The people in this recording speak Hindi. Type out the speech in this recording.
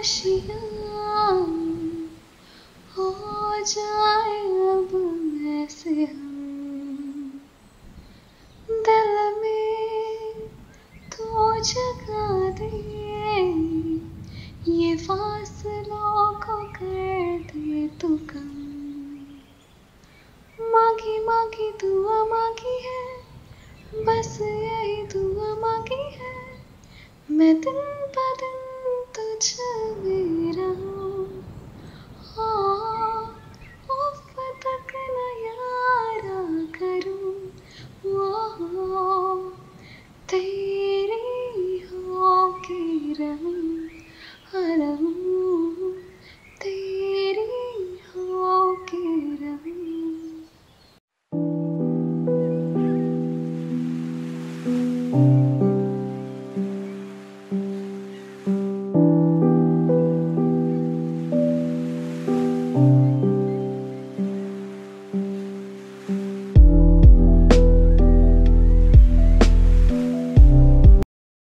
आशियाँ हो जाए अब ऐसे।